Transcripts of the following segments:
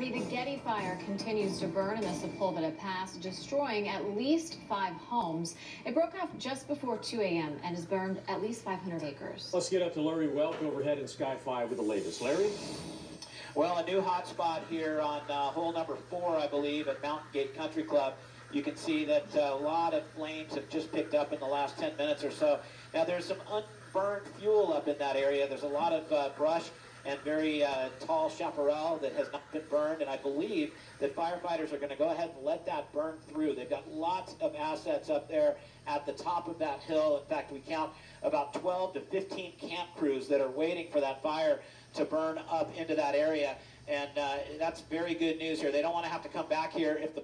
30, the Getty Fire continues to burn in the Sepulveda Pass, destroying at least 5 homes. It broke off just before 2 a.m. and has burned at least 500 acres. Let's get up to Larry Welk overhead in Sky 5 with the latest. Larry? Well, a new hot spot here on hole number 4, I believe, at Mountain Gate Country Club. You can see that a lot of flames have just picked up in the last 10 minutes or so. Now, there's some unburned fuel up in that area. There's a lot of brush and very tall chaparral that has not been burned, and I believe that firefighters are going to go ahead and let that burn through. They've got lots of assets up there at the top of that hill. In fact, we count about 12 to 15 camp crews that are waiting for that fire to burn up into that area, and that's very good news here. They don't want to have to come back here if the...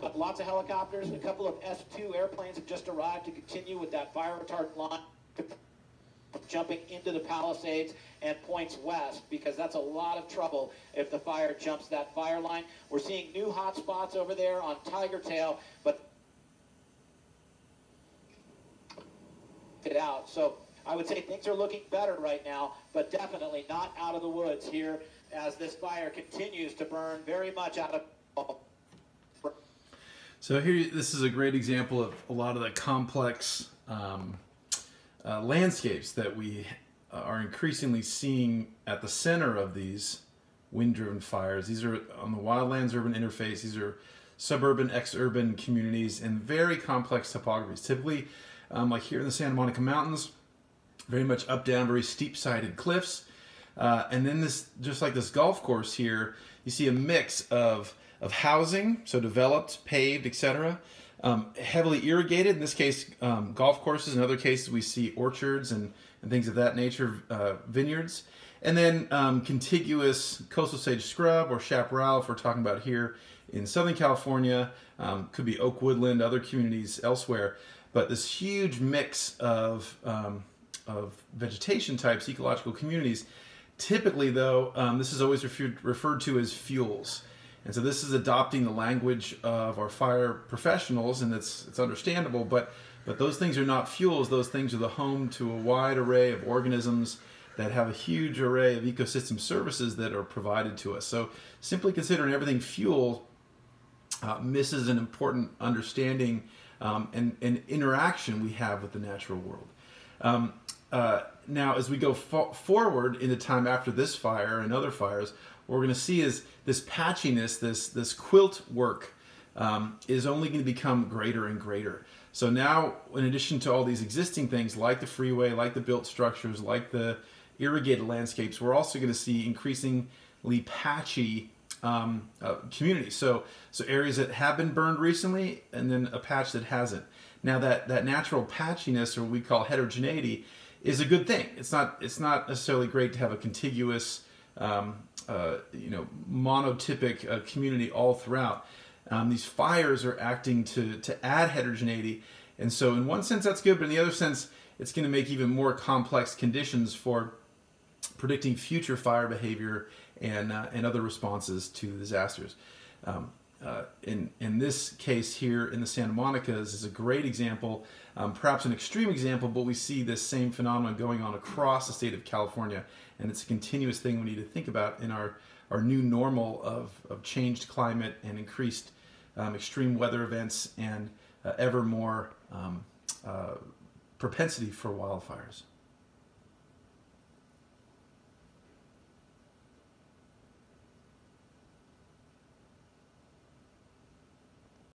But lots of helicopters and a couple of S-2 airplanes have just arrived to continue with that fire retardant line, jumping into the Palisades and points west, because that's a lot of trouble if the fire jumps that fire line. We're seeing new hot spots over there on Tiger Tail, but it out. So I would say things are looking better right now, but definitely not out of the woods here as this fire continues to burn very much out of... So here, this is a great example of a lot of the complex landscapes that we are increasingly seeing at the center of these wind-driven fires. These are on the wildlands urban interface. These are suburban, ex-urban communities in very complex topographies. Typically, like here in the Santa Monica Mountains, very much up-down, very steep-sided cliffs. And then this, just like this golf course here, you see a mix of housing, so developed, paved, etc., heavily irrigated, in this case golf courses, in other cases we see orchards and things of that nature, vineyards, and then contiguous coastal sage scrub or chaparral if we're talking about here in Southern California, could be oak woodland, other communities elsewhere, but this huge mix of vegetation types, ecological communities. Typically though, this is always referred to as fuels. And so this is adopting the language of our fire professionals, and it's understandable, but those things are not fuels. Those things are the home to a wide array of organisms that have a huge array of ecosystem services that are provided to us. So simply considering everything fuel misses an important understanding and interaction we have with the natural world. Now, as we go forward into time after this fire and other fires, what we're going to see is this patchiness, this quilt work is only going to become greater and greater. So now, in addition to all these existing things like the freeway, like the built structures, like the irrigated landscapes, we're also going to see increasingly patchy communities. So areas that have been burned recently and then a patch that hasn't. Now that natural patchiness, or what we call heterogeneity, is a good thing. It's not necessarily great to have a contiguous monotypic community all throughout. These fires are acting to add heterogeneity, and so in one sense that's good, but in the other sense it's going to make even more complex conditions for predicting future fire behavior and other responses to disasters. In this case here in the Santa Monicas is a great example, perhaps an extreme example, but we see this same phenomenon going on across the state of California, and it's a continuous thing we need to think about in our new normal of changed climate and increased extreme weather events and ever more propensity for wildfires.